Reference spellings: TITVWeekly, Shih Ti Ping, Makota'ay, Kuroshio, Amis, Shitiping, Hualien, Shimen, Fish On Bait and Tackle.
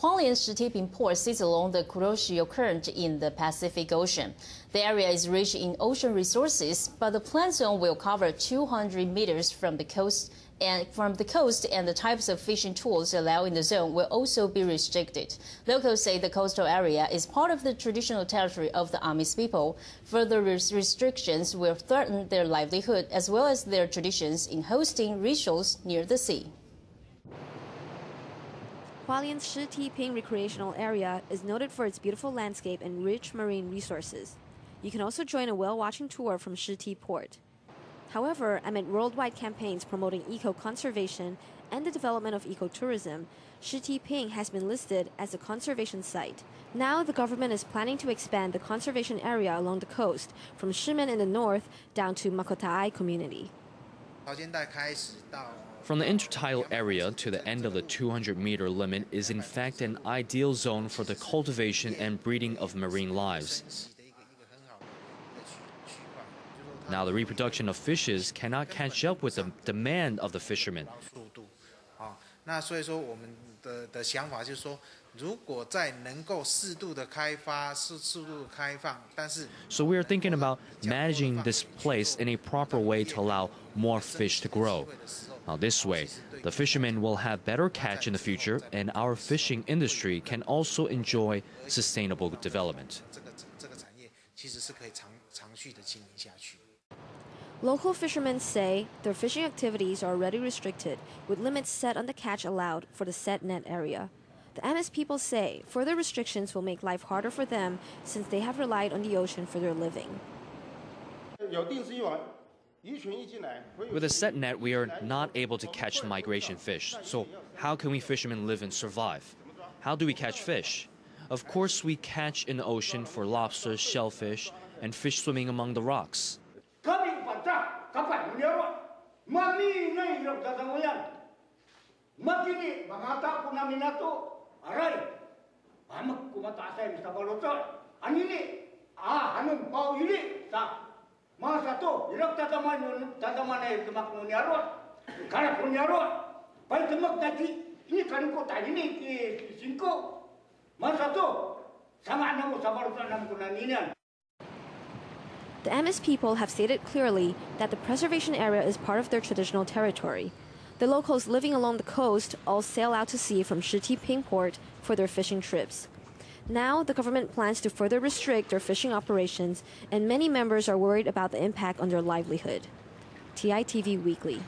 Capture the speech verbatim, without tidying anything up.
Hualien's Shitiping Port sits along the Kuroshio current in the Pacific Ocean. The area is rich in ocean resources, but the plant zone will cover two hundred meters from the coast, and from the coast, and the types of fishing tools allowed in the zone will also be restricted. Locals say the coastal area is part of the traditional territory of the Amis people. Further restrictions will threaten their livelihood as well as their traditions in hosting rituals near the sea. Hualien's Shi Ti Port recreational area is noted for its beautiful landscape and rich marine resources. You can also join a whale-watching tour from Shi Ti Port. However, amid worldwide campaigns promoting eco-conservation and the development of ecotourism, Shi Ti Port has been listed as a conservation site. Now, the government is planning to expand the conservation area along the coast from Shimen in the north down to Makota'ay community. From the intertidal area to the end of the two hundred meter limit is in fact an ideal zone for the cultivation and breeding of marine lives. Now the reproduction of fishes cannot catch up with the demand of the fishermen. So we are thinking about managing this place in a proper way to allow more fish to grow. Now this way, the fishermen will have better catch in the future, and our fishing industry can also enjoy sustainable development. Local fishermen say their fishing activities are already restricted, with limits set on the catch allowed for the set net area. The Amis people say further restrictions will make life harder for them since they have relied on the ocean for their living. With a set net, we are not able to catch the migration fish. So how can we fishermen live and survive? How do we catch fish? Of course, we catch in the ocean for lobsters, shellfish, and fish swimming among the rocks. The Amis people have stated clearly that the preservation area is part of their traditional territory. The locals living along the coast all sail out to sea from Shi Ti Port for their fishing trips. Now, the government plans to further restrict their fishing operations, and many members are worried about the impact on their livelihood. T I T V Weekly.